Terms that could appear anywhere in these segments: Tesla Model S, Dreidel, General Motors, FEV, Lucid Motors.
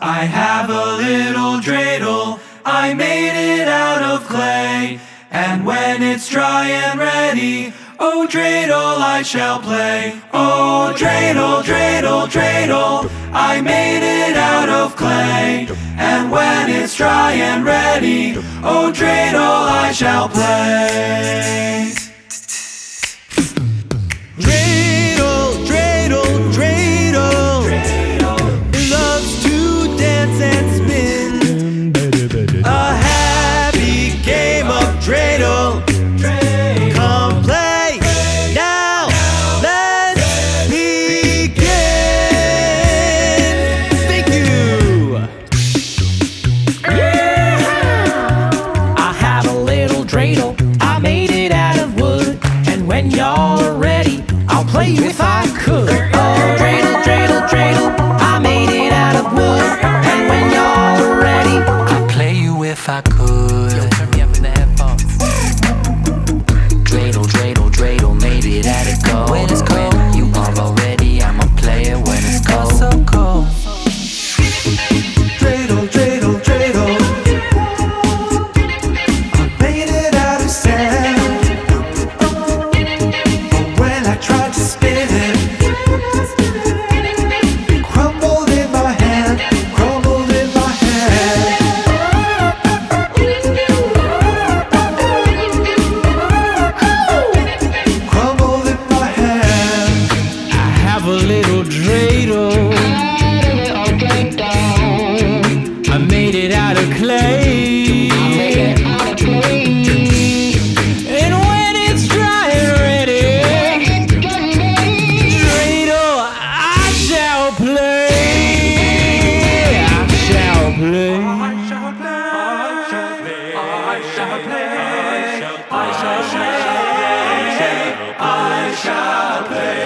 I have a little dreidel, I made it out of clay, and when it's dry and ready, oh dreidel I shall play. Oh dreidel, dreidel, dreidel, I made it out of clay, and when it's dry and ready, oh dreidel I shall play. I made it out of wood, and when y'all are ready, I'll play you if I could. Oh, dreidel, dreidel, dreidel, I made it out of wood, and when y'all are ready, I'll play you if I could. Yo, turn me up in the headphones. Dreidel, dreidel, dreidel, made it out of gold. When it's cold, you are already, I'm a player when it's cold. So cold. Dreidel, dreidel, dreidel, a little dreidel, I made it out of clay, and when it's dry and ready, dreidel I shall play. I shall play. I shall play. I shall play. I shall play. I shall play. I shall play.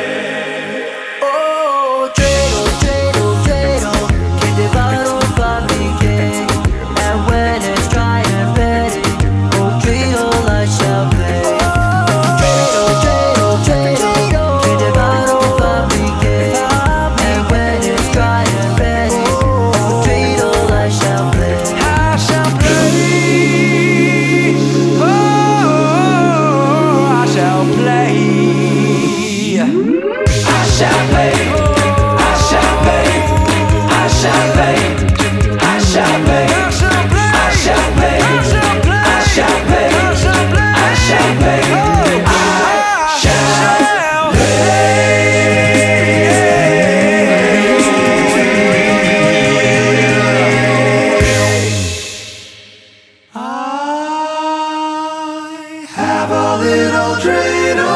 Little dreidel,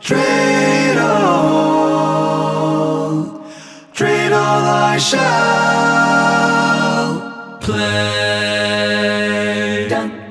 dreidel, dreidel, I shall play. Dun.